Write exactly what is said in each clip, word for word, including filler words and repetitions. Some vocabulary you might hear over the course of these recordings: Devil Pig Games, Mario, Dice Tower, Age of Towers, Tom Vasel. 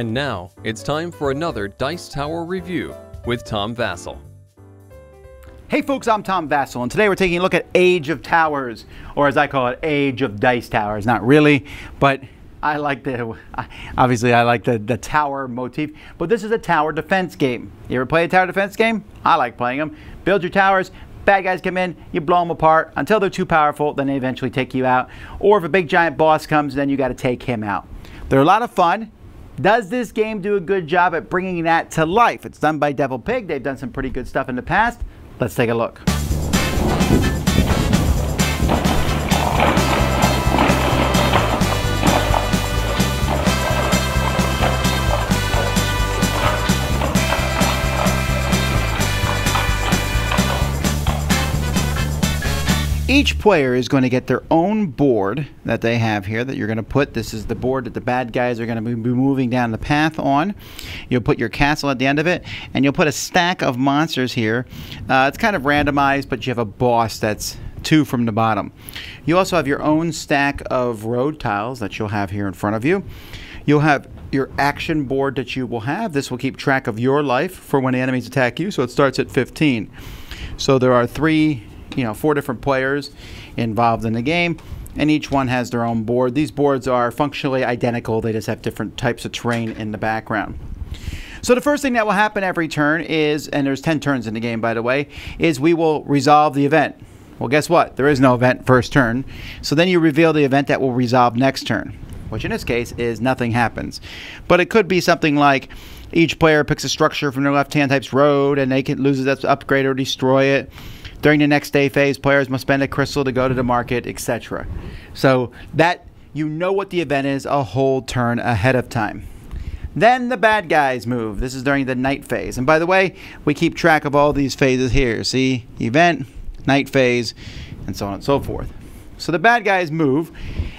And now, it's time for another Dice Tower review with Tom Vasel. Hey folks, I'm Tom Vasel, and today we're taking a look at Age of Towers, or as I call it, Age of Dice Towers. Not really, but I like the, obviously I like the, the tower motif, but this is a tower defense game. You ever play a tower defense game? I like playing them. Build your towers, bad guys come in, you blow them apart until they're too powerful, then they eventually take you out. Or if a big giant boss comes, then you gotta take him out. They're a lot of fun. Does this game do a good job at bringing that to life? It's done by Devil Pig. They've done some pretty good stuff in the past. Let's take a look. Each player is going to get their own board that they have here that you're going to put. This is the board that the bad guys are going to be moving down the path on. You'll put your castle at the end of it, and you'll put a stack of monsters here. Uh, it's kind of randomized, but you have a boss that's two from the bottom. You also have your own stack of road tiles that you'll have here in front of you. You'll have your action board that you will have. This will keep track of your life for when the enemies attack you, so it starts at fifteen. So there are three... you know, four different players involved in the game, and each one has their own board. These boards are functionally identical, they just have different types of terrain in the background. So the first thing that will happen every turn is, and there's ten turns in the game by the way, is we will resolve the event. Well, guess what? There is no event first turn, so then you reveal the event that will resolve next turn, which in this case is nothing happens. But it could be something like each player picks a structure from their left-hand type's road, and they can lose it to upgrade or destroy it. During the next day phase, players must spend a crystal to go to the market, et cetera. So that, you know what the event is a whole turn ahead of time. Then the bad guys move. This is during the night phase. And by the way, we keep track of all these phases here. See, event, night phase, and so on and so forth. So the bad guys move,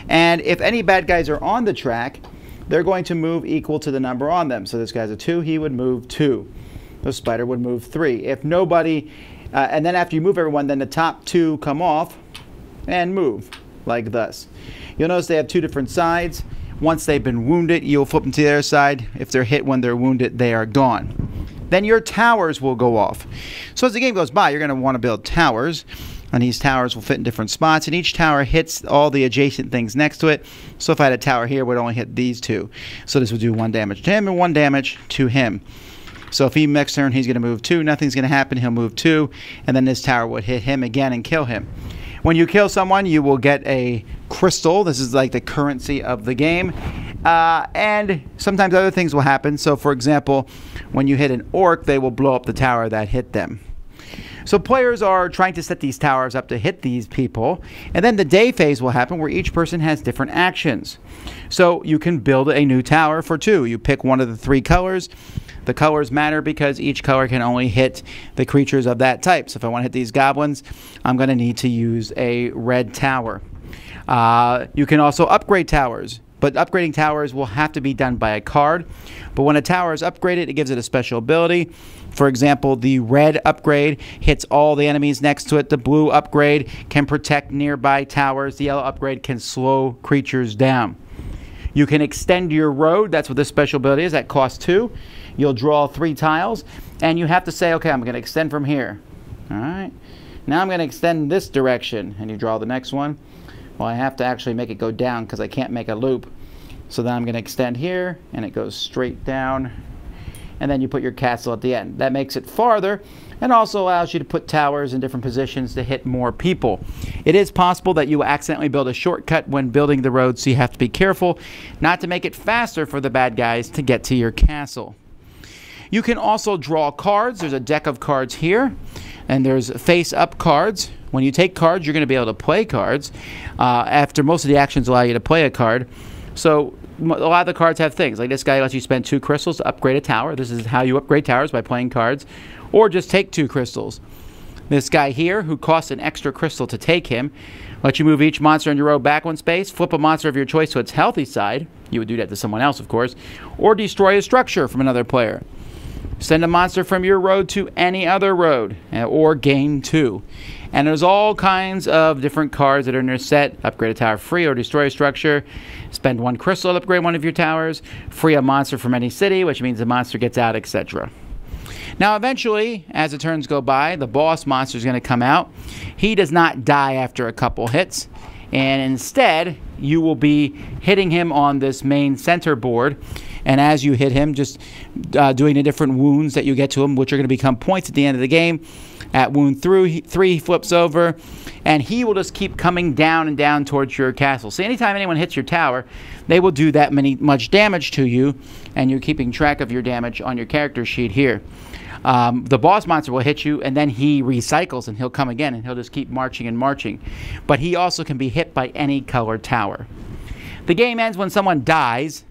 and if any bad guys are on the track, they're going to move equal to the number on them. So this guy's a two, he would move two. The spider would move three. If nobody... Uh, and then after you move everyone, then the top two come off and move, like thus. You'll notice they have two different sides. Once they've been wounded, you'll flip them to the other side. If they're hit when they're wounded, they are gone. Then your towers will go off. So as the game goes by, you're going to want to build towers. And these towers will fit in different spots. And each tower hits all the adjacent things next to it. So if I had a tower here, it would only hit these two. So this would do one damage to him and one damage to him. So if he next turn, he's going to move two. Nothing's going to happen. He'll move two. And then this tower would hit him again and kill him. When you kill someone, you will get a crystal. This is like the currency of the game. Uh, and sometimes other things will happen. So, for example, when you hit an orc, they will blow up the tower that hit them. So players are trying to set these towers up to hit these people. And then the day phase will happen where each person has different actions. So you can build a new tower for two. You pick one of the three colors. The colors matter because each color can only hit the creatures of that type. So if I want to hit these goblins, I'm going to need to use a red tower. Uh, you can also upgrade towers. But upgrading towers will have to be done by a card. But when a tower is upgraded, it gives it a special ability. For example, the red upgrade hits all the enemies next to it. The blue upgrade can protect nearby towers. The yellow upgrade can slow creatures down. You can extend your road. That's what this special ability is. That costs two. You'll draw three tiles. And you have to say, okay, I'm going to extend from here. All right. Now I'm going to extend this direction. And you draw the next one. Well, I have to actually make it go down because I can't make a loop. So then I'm going to extend here, and it goes straight down. And then you put your castle at the end. That makes it farther and also allows you to put towers in different positions to hit more people. It is possible that you accidentally build a shortcut when building the road, so you have to be careful not to make it faster for the bad guys to get to your castle. You can also draw cards. There's a deck of cards here, and there's face-up cards. When you take cards, you're going to be able to play cards. Uh, after most of the actions allow you to play a card. So a lot of the cards have things. Like this guy lets you spend two crystals to upgrade a tower. This is how you upgrade towers, by playing cards. Or just take two crystals. This guy here, who costs an extra crystal to take him, lets you move each monster on your row back one space, flip a monster of your choice to its healthy side. You would do that to someone else, of course. Or destroy a structure from another player. Send a monster from your road to any other road, or gain two. And there's all kinds of different cards that are in their set. Upgrade a tower free or destroy a structure. Spend one crystal to upgrade one of your towers. Free a monster from any city, which means the monster gets out, et cetera. Now eventually, as the turns go by, the boss monster is going to come out. He does not die after a couple hits. And instead, you will be hitting him on this main center board. And as you hit him, just uh, doing the different wounds that you get to him, which are going to become points at the end of the game. At wound through, three, he flips over, and he will just keep coming down and down towards your castle. See, anytime anyone hits your tower, they will do that many much damage to you, and you're keeping track of your damage on your character sheet here. Um, the boss monster will hit you, and then he recycles, and he'll come again, and he'll just keep marching and marching. But he also can be hit by any colored tower. The game ends when someone dies.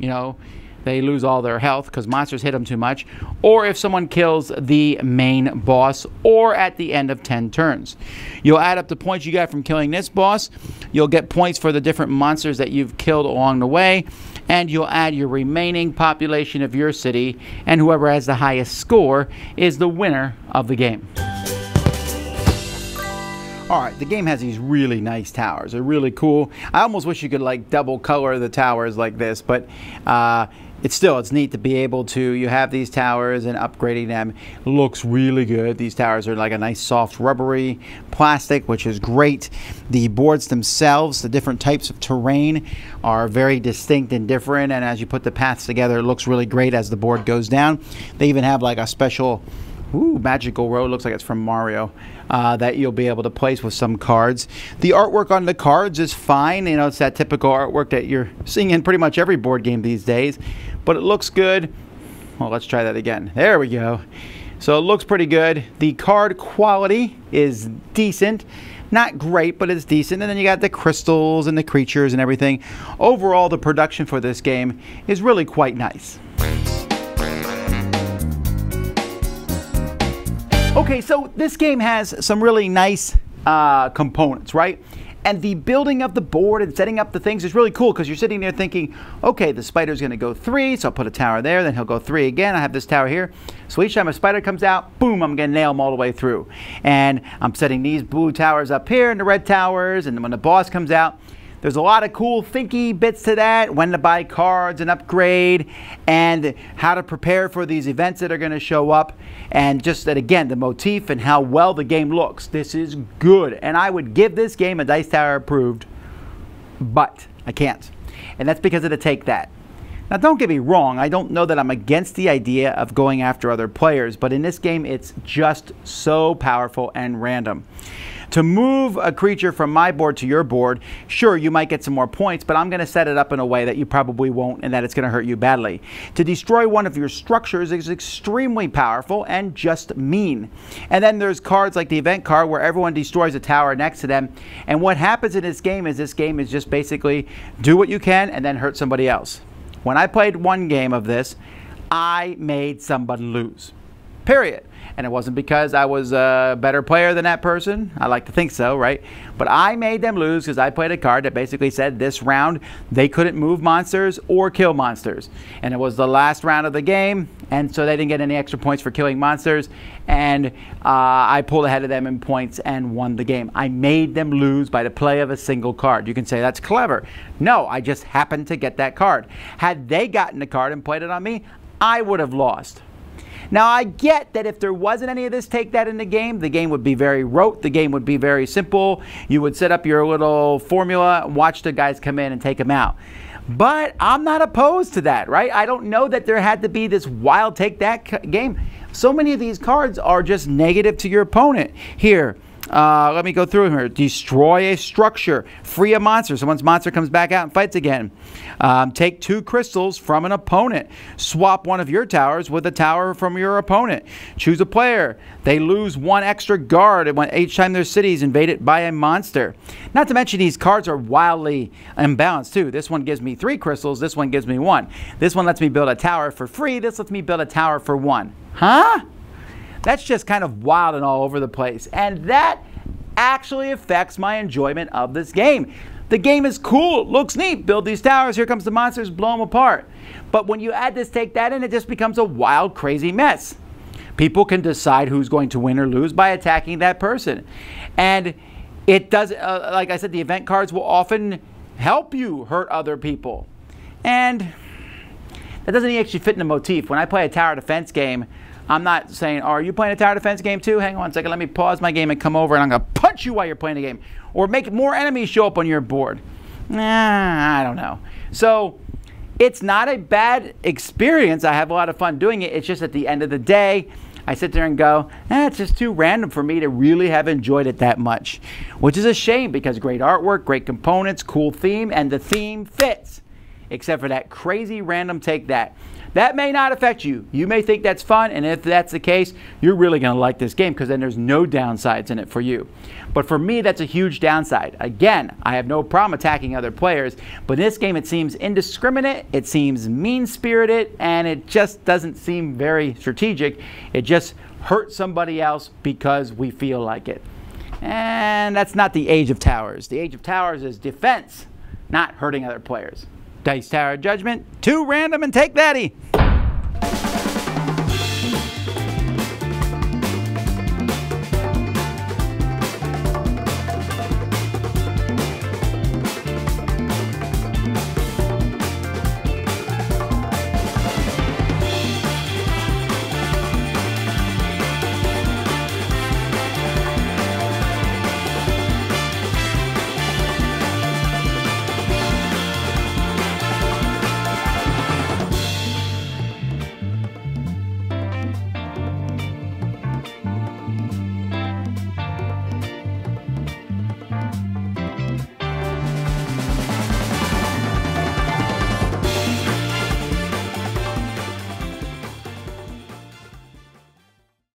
You know, they lose all their health because monsters hit them too much, or if someone kills the main boss, or at the end of ten turns. You'll add up the points you got from killing this boss. You'll get points for the different monsters that you've killed along the way, and you'll add your remaining population of your city, and whoever has the highest score is the winner of the game. All right, the game has these really nice towers. They're really cool. I almost wish you could like double color the towers like this, but uh, it's still, it's neat to be able to, you have these towers and upgrading them looks really good. These towers are like a nice soft rubbery plastic, which is great. The boards themselves, the different types of terrain are very distinct and different. And as you put the paths together, it looks really great as the board goes down. They even have like a special Ooh, magical road, looks like it's from Mario, uh, that you'll be able to place with some cards. The artwork on the cards is fine. You know, it's that typical artwork that you're seeing in pretty much every board game these days, but it looks good. Well, let's try that again. There we go. So it looks pretty good. The card quality is decent. Not great, but it's decent. And then you got the crystals and the creatures and everything. Overall, the production for this game is really quite nice. Okay, so this game has some really nice uh, components, right? And the building of the board and setting up the things is really cool because you're sitting there thinking, okay, the spider's going to go three, so I'll put a tower there, then he'll go three again. I have this tower here. So each time a spider comes out, boom, I'm going to nail them all the way through. And I'm setting these blue towers up here and the red towers, and when the boss comes out, there's a lot of cool thinky bits to that, when to buy cards and upgrade, and how to prepare for these events that are going to show up, and just that, again, the motif and how well the game looks. This is good, and I would give this game a Dice Tower approved, but I can't, and that's because of the Take That. Now, don't get me wrong, I don't know that I'm against the idea of going after other players, but in this game, it's just so powerful and random. To move a creature from my board to your board, sure, you might get some more points, but I'm going to set it up in a way that you probably won't and that it's going to hurt you badly. To destroy one of your structures is extremely powerful and just mean. And then there's cards like the event card where everyone destroys a tower next to them. And what happens in this game is this game is just basically do what you can and then hurt somebody else. When I played one game of this, I made somebody lose. Period. And it wasn't because I was a better player than that person. I like to think so, right? But I made them lose because I played a card that basically said this round they couldn't move monsters or kill monsters. And it was the last round of the game, and so they didn't get any extra points for killing monsters. And uh, I pulled ahead of them in points and won the game. I made them lose by the play of a single card. You can say that's clever. No, I just happened to get that card. Had they gotten the card and played it on me, I would have lost. Now, I get that if there wasn't any of this Take That in the game, the game would be very rote, the game would be very simple. You would set up your little formula, watch the guys come in and take them out. But I'm not opposed to that, right? I don't know that there had to be this wild Take That game. So many of these cards are just negative to your opponent. Here, uh, let me go through here. Destroy a structure. Free a monster. Someone's monster comes back out and fights again. Um, take two crystals from an opponent. Swap one of your towers with a tower from your opponent. Choose a player. They lose one extra guard when each time their city is invaded by a monster. Not to mention these cards are wildly imbalanced too. This one gives me three crystals. This one gives me one. This one lets me build a tower for free. This lets me build a tower for one. Huh? That's just kind of wild and all over the place. And that actually affects my enjoyment of this game. The game is cool, it looks neat. Build these towers, here comes the monsters, blow them apart. But when you add this Take That in, it just becomes a wild, crazy mess. People can decide who's going to win or lose by attacking that person. And it does, uh, like I said, the event cards will often help you hurt other people. And that doesn't actually fit in the motif. When I play a tower defense game, I'm not saying, oh, are you playing a tower defense game too? Hang on a second, let me pause my game and come over and I'm going to punch you while you're playing the game. Or make more enemies show up on your board. Nah, I don't know. So it's not a bad experience. I have a lot of fun doing it. It's just at the end of the day, I sit there and go, eh, it's just too random for me to really have enjoyed it that much. Which is a shame because great artwork, great components, cool theme, and the theme fits. Except for that crazy random take that. That may not affect you. You may think that's fun, and if that's the case, you're really going to like this game because then there's no downsides in it for you. But for me, that's a huge downside. Again, I have no problem attacking other players, but in this game it seems indiscriminate, it seems mean-spirited, and it just doesn't seem very strategic. It just hurts somebody else because we feel like it. And that's not the Age of Towers. The Age of Towers is defense, not hurting other players. Dice Tower Judgment, too random and take that-y.